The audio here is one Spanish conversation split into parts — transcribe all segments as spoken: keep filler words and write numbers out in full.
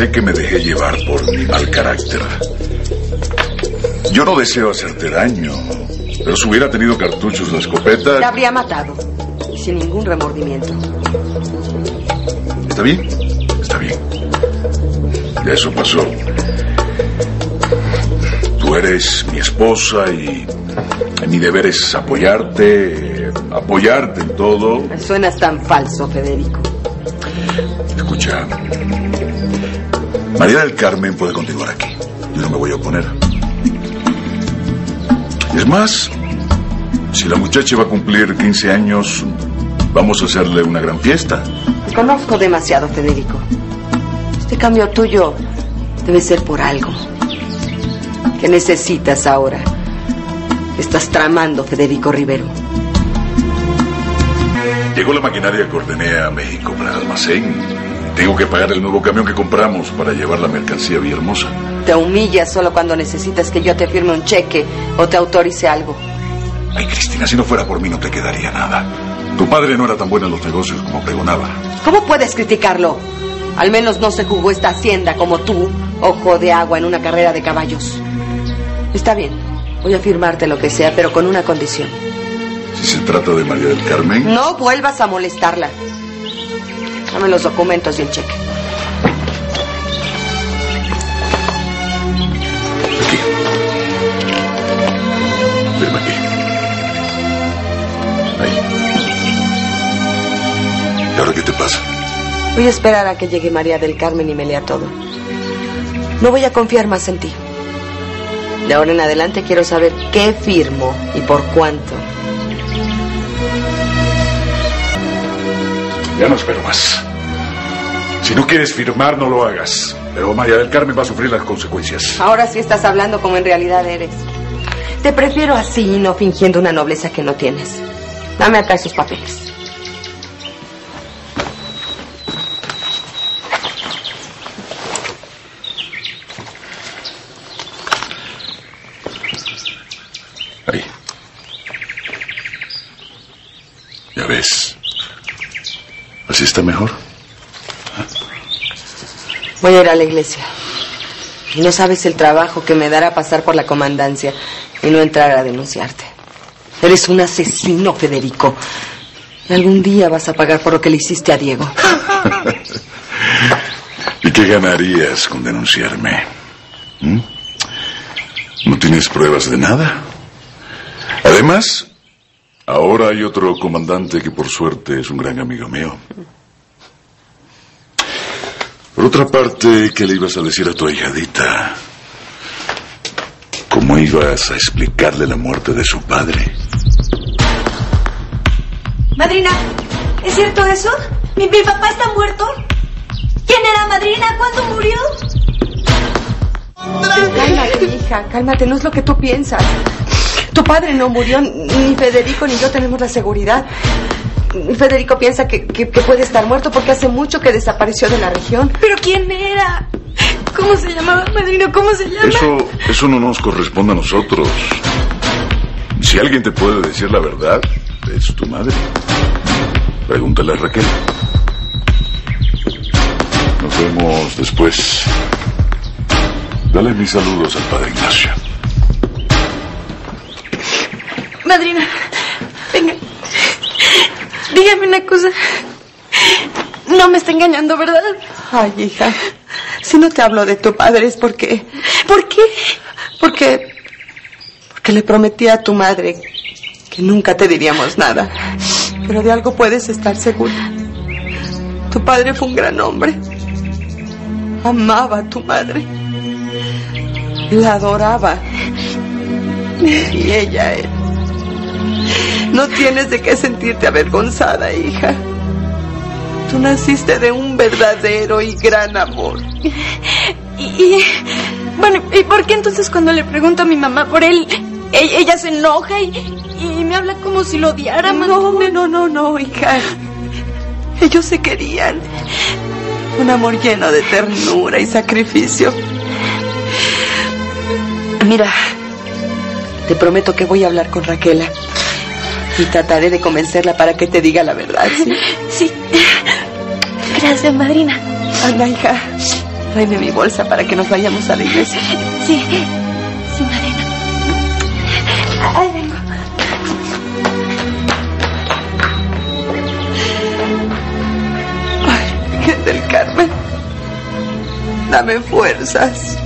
Sé que me dejé llevar por mi mal carácter. Yo no deseo hacerte daño, pero si hubiera tenido cartuchos la escopeta... La habría matado, y sin ningún remordimiento. ¿Está bien? Está bien. Ya eso pasó. Tú eres mi esposa y mi deber es apoyarte, apoyarte en todo. Me suenas tan falso, Federico. Escucha, María del Carmen puede continuar aquí. Yo no me voy a oponer. Es más, si la muchacha va a cumplir quince años, vamos a hacerle una gran fiesta. Te conozco demasiado, Federico. Este cambio tuyo debe ser por algo. ¿Qué necesitas ahora? Estás tramando, Federico Rivero. Llegó la maquinaria que ordené a México para el almacén. Tengo que pagar el nuevo camión que compramos para llevar la mercancía a Villahermosa. Te humillas solo cuando necesitas que yo te firme un cheque o te autorice algo. Ay, Cristina, si no fuera por mí no te quedaría nada. Tu padre no era tan bueno en los negocios como pregonaba. ¿Cómo puedes criticarlo? Al menos no se jugó esta hacienda como tú, ojo de agua en una carrera de caballos. Está bien, voy a firmarte lo que sea, pero con una condición. ¿Si se trata de María del Carmen? No vuelvas a molestarla. Dame los documentos y el cheque. Aquí. Firma aquí. Ahí. ¿Y ahora qué te pasa? Voy a esperar a que llegue María del Carmen y me lea todo. No voy a confiar más en ti. De ahora en adelante quiero saber qué firmo y por cuánto. Ya no espero más. Si no quieres firmar, no lo hagas. Pero María del Carmen va a sufrir las consecuencias. Ahora sí estás hablando como en realidad eres. Te prefiero así, no fingiendo una nobleza que no tienes. Dame acá esos papeles. Ahí. Ya ves. ¿Así está mejor? Voy a ir a la iglesia. Y no sabes el trabajo que me dará pasar por la comandancia y no entrar a denunciarte. Eres un asesino, Federico. Y algún día vas a pagar por lo que le hiciste a Diego. ¿Y qué ganarías con denunciarme? ¿Mm? ¿No tienes pruebas de nada? Además... ahora hay otro comandante que por suerte es un gran amigo mío. Por otra parte, ¿qué le ibas a decir a tu ahijadita? ¿Cómo ibas a explicarle la muerte de su padre? Madrina, ¿es cierto eso? ¿Mi, mi papá está muerto? ¿Quién era, madrina? ¿Cuándo murió? Cálmate, hija, cálmate, no es lo que tú piensas. Tu padre no murió, ni Federico ni yo tenemos la seguridad. Federico piensa que, que, que puede estar muerto porque hace mucho que desapareció de la región. ¿Pero quién era? ¿Cómo se llamaba, madrino? ¿Cómo se llama? Eso, eso no nos corresponde a nosotros. Si alguien te puede decir la verdad, es tu madre. Pregúntale a Raquel. Nos vemos después. Dale mis saludos al padre Ignacio. Madrina, venga, dígame una cosa, no me está engañando, ¿verdad? Ay, hija, si no te hablo de tu padre es porque... ¿Por qué? Porque, porque le prometí a tu madre que nunca te diríamos nada, pero de algo puedes estar segura. Tu padre fue un gran hombre, amaba a tu madre, la adoraba y ella era. No tienes de qué sentirte avergonzada, hija. Tú naciste de un verdadero y gran amor. Y, y bueno, ¿y por qué entonces cuando le pregunto a mi mamá por él, ella se enoja y, y me habla como si lo odiara? No, no, no, no, hija. Ellos se querían. Un amor lleno de ternura y sacrificio. Mira, te prometo que voy a hablar con Raquela. Y trataré de convencerla para que te diga la verdad, ¿sí? Sí. Gracias, madrina. Ana, hija. Tráeme mi bolsa para que nos vayamos a la iglesia. Sí, sí, Madrina. Ahí vengo. Ay, Virgen del Carmen, dame fuerzas.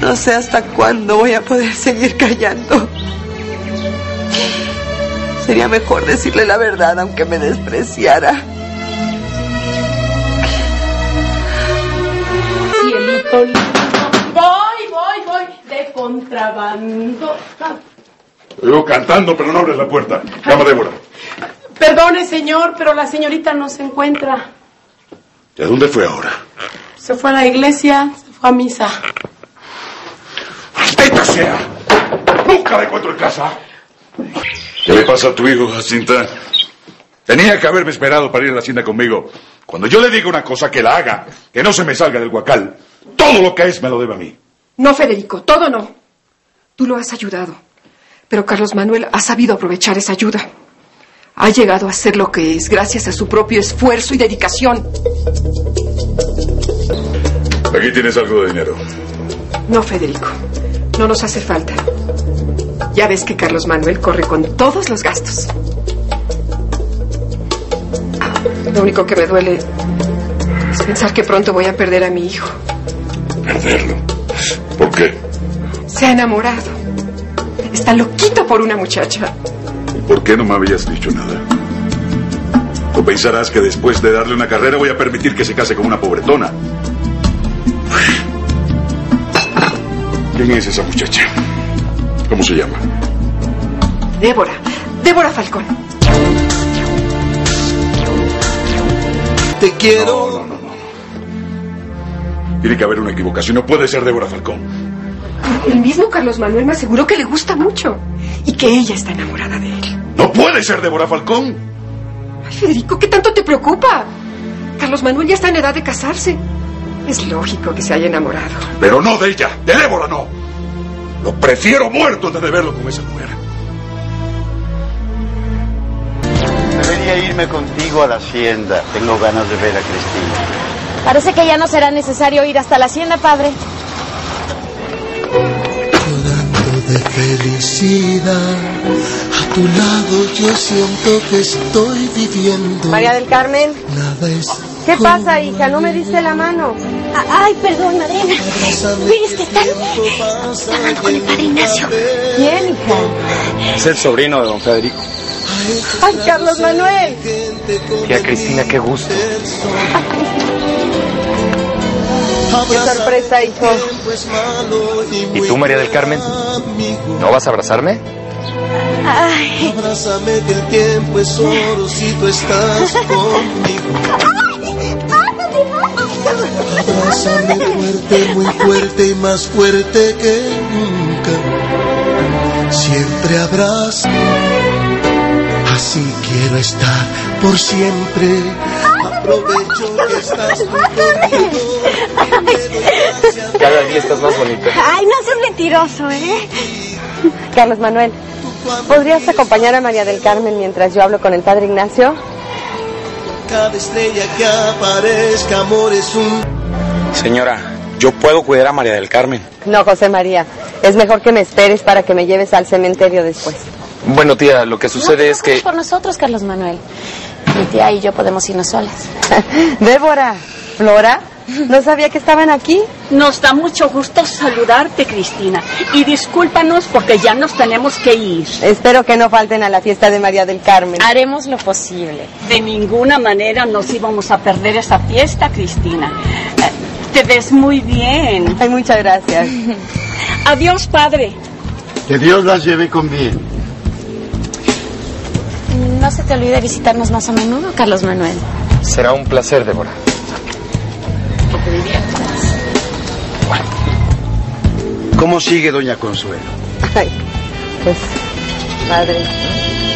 No sé hasta cuándo voy a poder seguir callando. Sería mejor decirle la verdad, aunque me despreciara. Cielito lindo. Voy, voy, voy, de contrabando. Yo cantando, pero no abres la puerta. Llama Débora. Perdone, señor, pero la señorita no se encuentra. ¿Y a dónde fue ahora? Se fue a la iglesia, se fue a misa. ¡Maldita sea! ¡Nunca la encuentro en casa! ¿Qué le pasa a tu hijo, Jacinta? Tenía que haberme esperado para ir a la hacienda conmigo. Cuando yo le diga una cosa, que la haga. Que no se me salga del guacal. Todo lo que es me lo debe a mí. No, Federico, todo no. Tú lo has ayudado. Pero Carlos Manuel ha sabido aprovechar esa ayuda. Ha llegado a ser lo que es gracias a su propio esfuerzo y dedicación. Aquí tienes algo de dinero. No, Federico. No nos hace falta. Ya ves que Carlos Manuel corre con todos los gastos. Lo único que me duele es pensar que pronto voy a perder a mi hijo. ¿Perderlo? ¿Por qué? Se ha enamorado. Está loquito por una muchacha. ¿Y por qué no me habías dicho nada? ¿O pensarás que después de darle una carrera voy a permitir que se case con una pobretona? ¿Quién es esa muchacha? ¿Cómo se llama? Débora. Débora Falcón. Te quiero. No, no, no, no. Tiene que haber una equivocación. No puede ser Débora Falcón. El mismo Carlos Manuel me aseguró que le gusta mucho y que ella está enamorada de él. ¡No puede ser Débora Falcón! Ay, Federico, ¿qué tanto te preocupa? Carlos Manuel ya está en edad de casarse. Es lógico que se haya enamorado. Pero no de ella. De Débora no. Lo prefiero muerto antes de verlo con esa mujer. Debería irme contigo a la hacienda. Tengo ganas de ver a Cristina. Parece que ya no será necesario ir hasta la hacienda, padre. Llorando de felicidad. A tu lado yo siento que estoy viviendo. María del Carmen. Nada es... ¿Qué pasa, hija? ¿No me diste la mano? Ay, perdón, madrina. Mires que están... Estaban con el padre Ignacio. ¿Quién, hija? Es el sobrino de don Federico. ¡Ay, Carlos Manuel! Tía Cristina, qué gusto. ¡Qué sorpresa, hijo! ¿Y tú, María del Carmen? ¿No vas a abrazarme? Ay. Abrázame que el tiempo es oro si tú estás conmigo. Abrázame fuerte, muy fuerte y más fuerte que nunca. Siempre abrazo. Así quiero estar por siempre. Aprovecho que estás conmigo. Cada día estás más bonita. Ay, no seas mentiroso, ¿eh? Carlos Manuel, ¿podrías acompañar a María del Carmen mientras yo hablo con el padre Ignacio? Cada estrella que aparezca, amor, es un... Señora, yo puedo cuidar a María del Carmen. No, José María, es mejor que me esperes para que me lleves al cementerio después. Bueno, tía, lo que sucede no, es que... por nosotros, Carlos Manuel. Mi tía y yo podemos irnos solas. Débora, Flora, no sabía que estaban aquí. Nos da mucho gusto saludarte, Cristina. Y discúlpanos porque ya nos tenemos que ir. Espero que no falten a la fiesta de María del Carmen. Haremos lo posible. De ninguna manera nos íbamos a perder esa fiesta, Cristina. Te ves muy bien. Ay, muchas gracias. Adiós, padre. Que Dios las lleve con bien. No se te olvide visitarnos más a menudo, Carlos Manuel. Será un placer, Débora. ¿Cómo sigue doña Consuelo? Ay, pues, madre.